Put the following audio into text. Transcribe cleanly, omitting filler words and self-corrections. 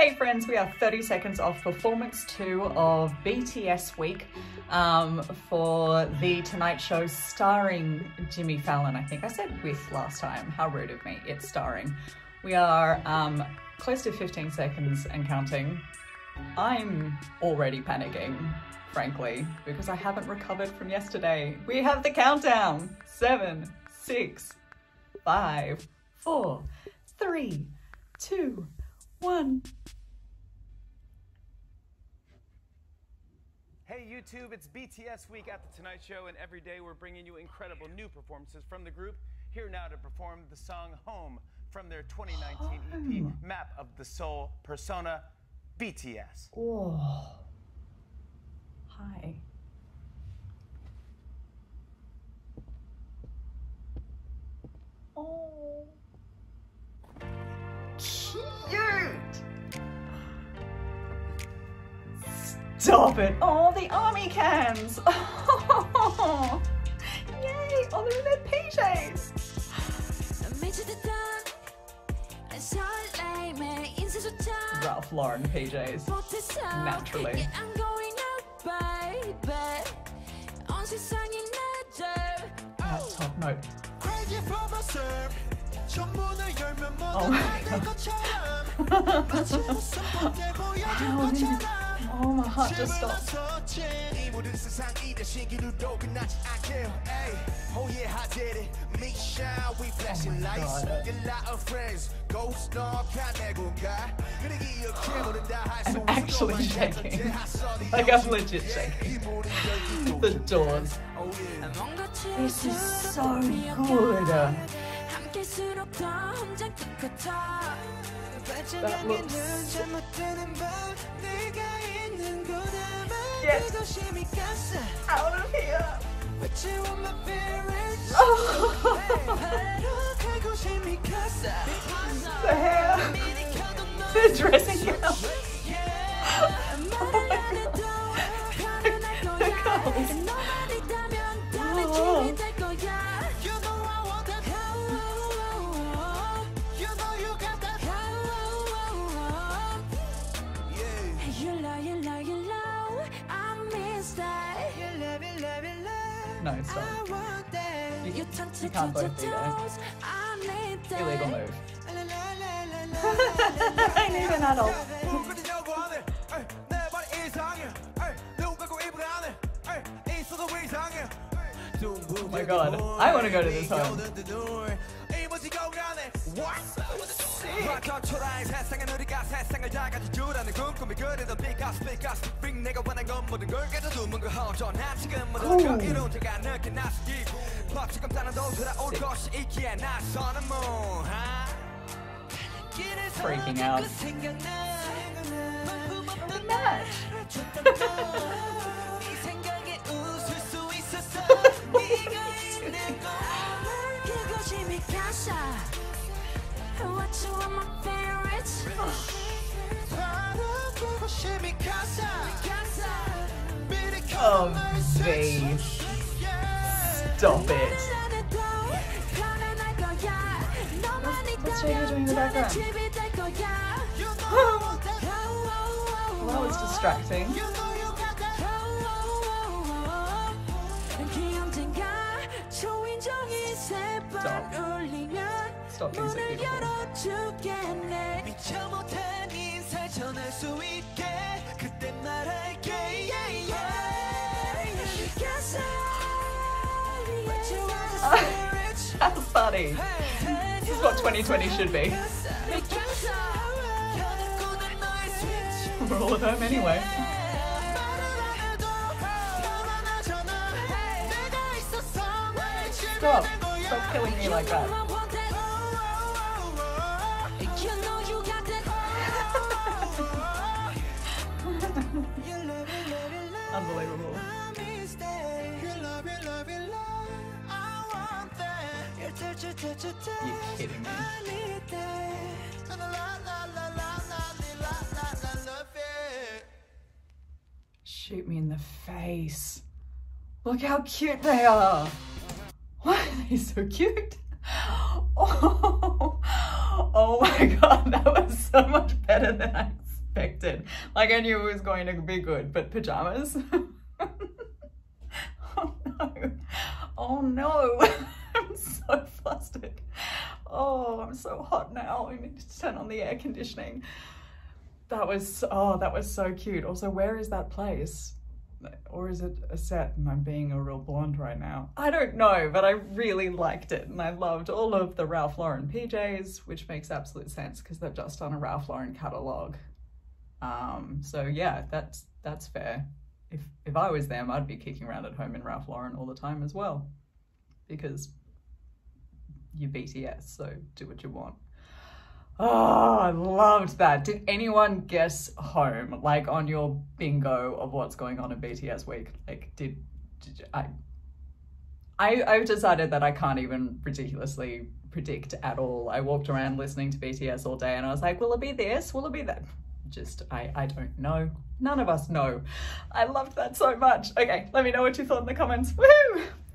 Hey friends, we are 30 seconds off performance 2 of BTS week for The Tonight Show starring Jimmy Fallon. I think I said with last time. How rude of me. It's starring. We are close to 15 seconds and counting. I'm already panicking, frankly, because I haven't recovered from yesterday. We have the countdown. 7, 6, 5, 4, 3, 2, 1. Hey YouTube, it's BTS week at The Tonight Show, and every day we're bringing you incredible new performances from the group. Here now to perform the song Home from their 2019 EP, Map of the Soul: Persona, BTS. Oh. Hi. Oh. Stop it! Oh, the army cans! Oh, yay! Oh, they're in their PJs! Ralph Lauren PJs. Naturally. That top note. Oh my god. Oh, my heart just stopped. I'm actually shaking. Like, I'm legit shaking. The doors. This is so good. That looks so... Yes. Out of here. Oh. The hair. The dressing gown. Oh my god. The curls. Oh. No, stop. You can't both be there. Illegal move. I need an adult. Oh my god, I want to go to this home. Freaking out. Oh, V. Stop it. What's Jada doing in the background? Well, that was distracting. Stop. Stop being so beautiful. That's funny. This is what 2020 should be. We're all at home anyway. Stop. Stop killing me like that. Unbelievable. You're kidding me. Shoot me in the face. Look how cute they are. Why are they so cute? Oh, oh my god, that was so much better than I expected. expected. Like, I knew it was going to be good, but pajamas? Oh no. Oh no. I'm so flustered. Oh, I'm so hot now. I need to turn on the air conditioning. That was so cute. Also, where is that place? Or is it a set and I'm being a real blonde right now? I don't know, but I really liked it. And I loved all of the Ralph Lauren PJs, which makes absolute sense because they've just done a Ralph Lauren catalog. So yeah, that's fair. If I was them, I'd be kicking around at home in Ralph Lauren all the time as well, because you're BTS, so do what you want. Oh, I loved that. Did anyone guess Home, like on your bingo of what's going on in BTS week? Like, I've decided that I can't even ridiculously predict at all. I walked around listening to BTS all day and I was like, will it be this? Will it be that? Just, I don't know. None of us know. I loved that so much. Okay, let me know what you thought in the comments. Woohoo!